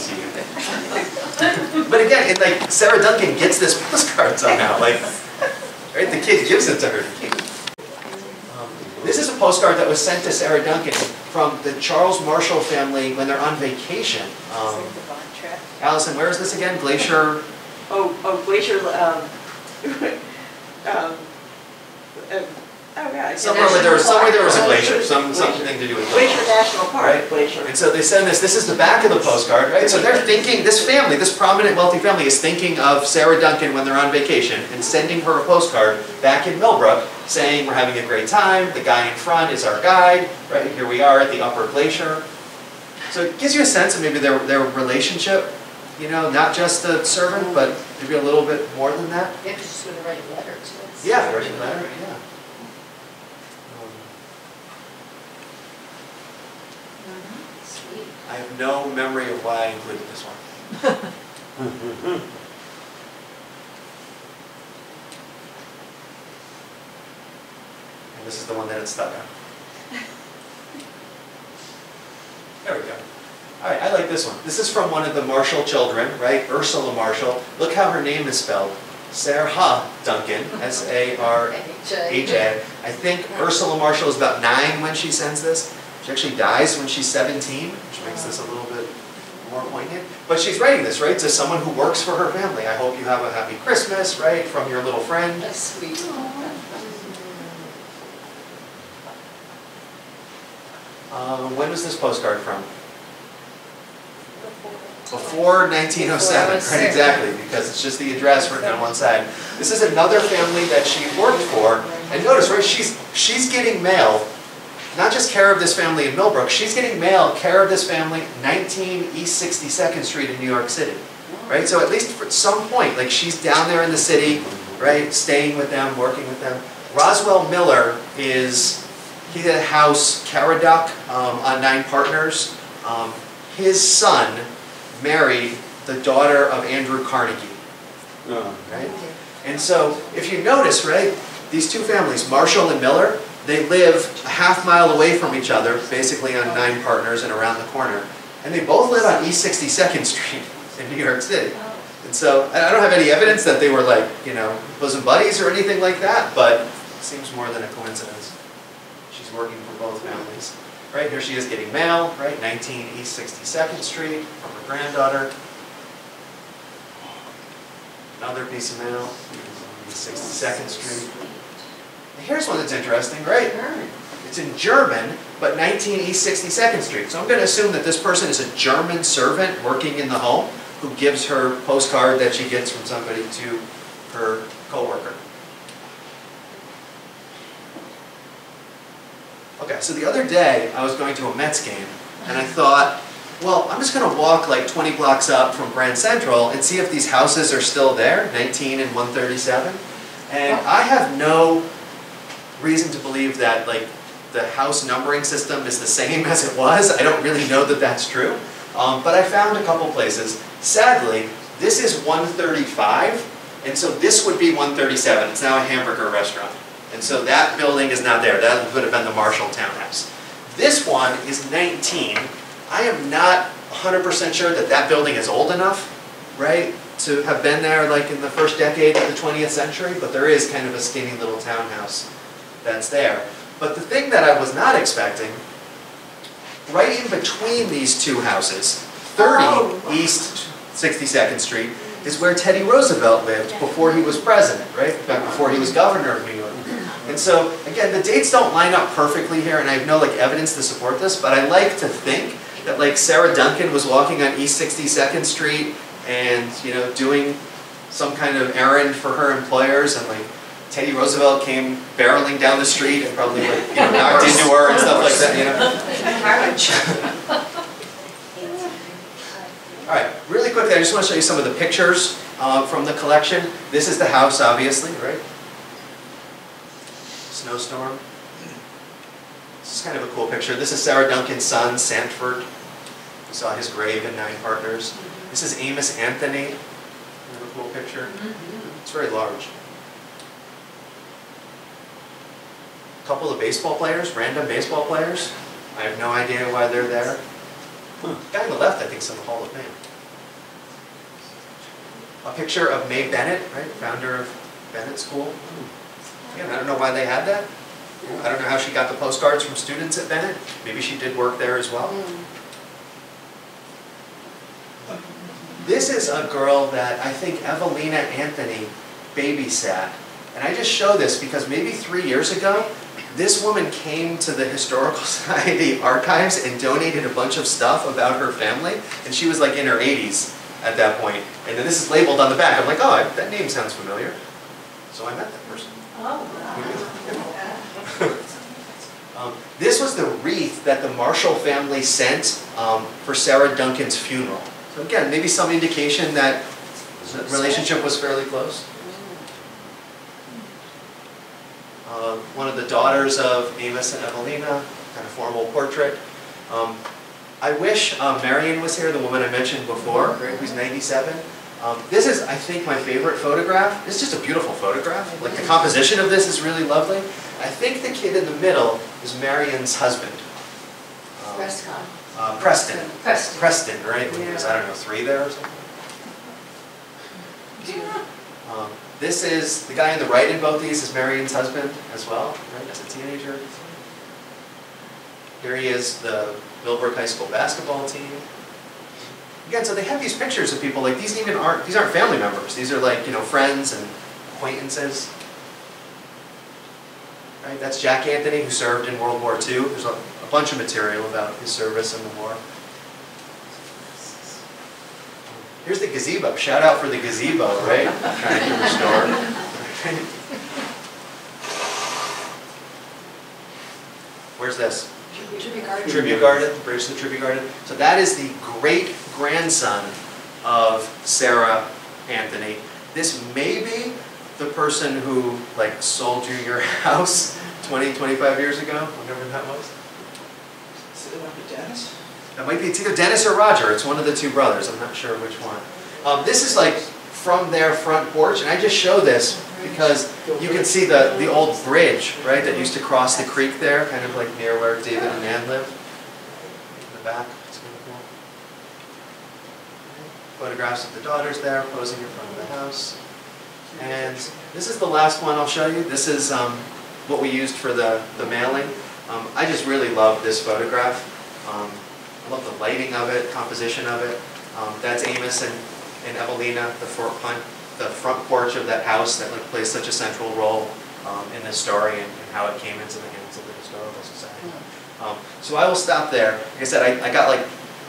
to you. But again, it, like, Sarah Duncan gets this postcard somehow. Like, right? The kid gives it to her. This is a postcard that was sent to Sarah Duncan from the Charles Marshall family when they're on vacation. Allison, where is this again? Glacier? Oh, Glacier. Yeah. Somewhere there was a glacier. Something to do with glacier. Glacier National Park. Right? Glacier. And so they send this. This is the back of the postcard, right? So they're thinking, this family, this prominent wealthy family is thinking of Sarah Duncan when they're on vacation and sending her a postcard back in Millbrook saying we're having a great time, the guy in front is our guide, right? Here we are at the upper glacier. So it gives you a sense of maybe their relationship, you know, not just a servant, but maybe a little bit more than that. They're just going to write a letter to us. Yeah, write a letter, yeah. I have no memory of why I included this one. And this is the one that it's stuck on. There we go. All right, I like this one. This is from one of the Marshall children, right? Ursula Marshall. Look how her name is spelled. Sarah Duncan, S-A-R-H-A. I think Ursula Marshall is about 9 when she sends this. She actually dies when she's 17, which makes this a little bit more poignant. But she's writing this, right, to someone who works for her family. I hope you have a happy Christmas, right, from your little friend. That's sweet. When was this postcard from? Before 1907, right, exactly, because it's just the address written on one side. This is another family that she worked for. And notice, right, she's getting mail. Not just care of this family in Millbrook, she's getting mail, care of this family, 19 East 62nd Street in New York City, right? So at least at some point, like she's down there in the city, right, staying with them, working with them. Roswell Miller he had a house, Caradoc, on 9 Partners. His son married the daughter of Andrew Carnegie, right? And so if you notice, right, these two families, Marshall and Miller, they live a half-mile away from each other, basically on 9 Partners and around the corner. And they both live on East 62nd Street in New York City. And so I don't have any evidence that they were like, you know, bosom buddies or anything like that, but it seems more than a coincidence. She's working for both families. Right, here she is getting mail, right, 19 East 62nd Street from her granddaughter. Another piece of mail, East 62nd Street. And here's one that's interesting, right? It's in German, but 19 East 62nd Street. So I'm going to assume that this person is a German servant working in the home who gives her postcard that she gets from somebody to her co-worker. Okay, so the other day I was going to a Mets game, and I thought, well, I'm just going to walk like 20 blocks up from Grand Central and see if these houses are still there, 19 and 137. And I have no reason to believe that like the house numbering system is the same as it was. I don't really know that that's true. But I found a couple places. Sadly, this is 135, and so this would be 137. It's now a hamburger restaurant. And so that building is not there. That would have been the Marshall Townhouse. This one is 19. I am not 100% sure that that building is old enough, right, to have been there like in the first decade of the 20th century, but there is kind of a skinny little townhouse that's there. But the thing that I was not expecting, right in between these two houses, 30 East 62nd Street, is where Teddy Roosevelt lived before he was president, right? In fact, before he was governor of New York. And so, again, the dates don't line up perfectly here, and I have no like evidence to support this, but I like to think that like Sarah Duncan was walking on East 62nd Street and, you know, doing some kind of errand for her employers, and like Teddy Roosevelt came barreling down the street and probably like, you know, knocked into her and stuff like that, you know. All right, really quickly, I just want to show you some of the pictures from the collection. This is the house, obviously, right? Snowstorm. This is kind of a cool picture. This is Sarah Duncan's son, Sanford. We saw his grave in Nine Partners. This is Amos Anthony. Kind of a cool picture. It's very large. A couple of baseball players, random baseball players. I have no idea why they're there. The guy on the left, I think, is in the Hall of Fame. A picture of May Bennett, right, founder of Bennett School. Again, I don't know why they had that. I don't know how she got the postcards from students at Bennett. Maybe she did work there as well. This is a girl that I think Evelina Anthony babysat. And I just show this because maybe 3 years ago, this woman came to the Historical Society archives and donated a bunch of stuff about her family, and she was like in her 80s at that point. And then this is labeled on the back. I'm like, oh, that name sounds familiar. So I met that person. Oh, wow. This was the wreath that the Marshall family sent for Sarah Duncan's funeral. So again, maybe some indication that the relationship was fairly close. One of the daughters of Amos and Evelina, kind of formal portrait. I wish Marion was here, the woman I mentioned before, right, who's 97. This is, I think, my favorite photograph. It's just a beautiful photograph. Like the composition of this is really lovely. I think the kid in the middle is Marion's husband. Preston, right? When he was, I don't know, 3 there or something. Yeah. This is, the guy on the right in both these is Marion's husband as well, right, as a teenager. Here he is, the Millbrook High School basketball team. Again, so they have these pictures of people, like these aren't family members, these are like, you know, friends and acquaintances. Right, that's Jack Anthony, who served in World War II. There's a bunch of material about his service in the war. Here's the gazebo. Shout out for the gazebo, right? Trying to restore. Where's this? Tribute Garden. The bridge to the Tribute Garden. So that is the great-grandson of Sarah Anthony. This may be the person who like sold you your house 20, 25 years ago, whenever that was. Is it the Dennis? That might be, it's either Dennis or Roger. It's one of the two brothers. I'm not sure which one. This is like from their front porch, and I just show this because you can see the old bridge, right, that used to cross the creek there, kind of like near where David and Nan live. In the back, it's kind of cool. photographs of the daughters there posing in front of the house. And this is the last one I'll show you. This is what we used for the mailing. I just really love this photograph. I love the lighting of it, composition of it. That's Amos and Evelina, the front porch of that house that plays such a central role in this story and how it came into the hands of the Historical Society. So I will stop there. Like I said,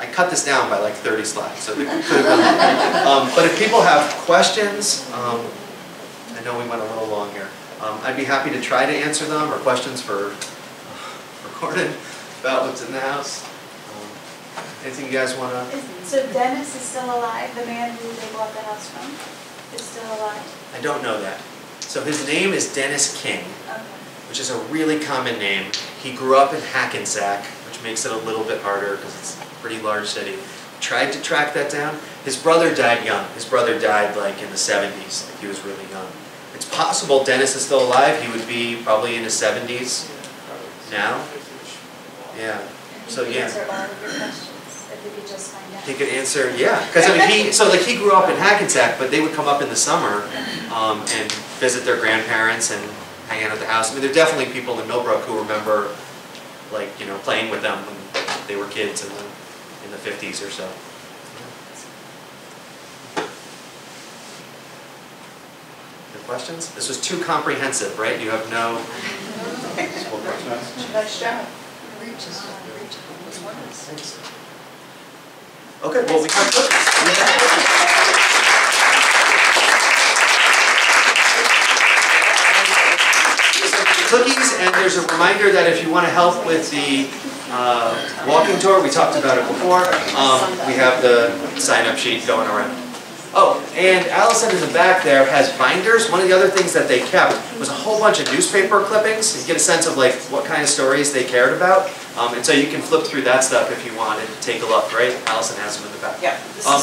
I cut this down by 30 slides, so there could have been but if people have questions, I know we went a little long here. I'd be happy to try to answer them, or questions for Gordon about what's in the house. Anything you guys want to? So Dennis is still alive, the man who they bought the house from is still alive? I don't know that. So his name is Dennis King, okay, which is a really common name. He grew up in Hackensack, which makes it a little bit harder because it's a pretty large city. Tried to track that down. His brother died young. His brother died in the 70s. He was really young. It's possible Dennis is still alive. He would be probably in his 70s now. Yeah. So yeah. Answer a lot of your questions if we could just find out. He could answer, yeah, because he grew up in Hackensack, but they would come up in the summer and visit their grandparents and hang out at the house. I mean, there are definitely people in Millbrook who remember, playing with them when they were kids in the 50s or so. Any questions? This was too comprehensive, right? You have no school questions. Nice job. Okay, well, we have books. Cookies, and there's a reminder that if you want to help with the walking tour, we talked about it before, we have the sign-up sheet going around. Oh, and Allison in the back there has binders. One of the other things that they kept was a whole bunch of newspaper clippings. You get a sense of what kind of stories they cared about, and so you can flip through that stuff if you want and take a look, right? Allison has them in the back. Yeah.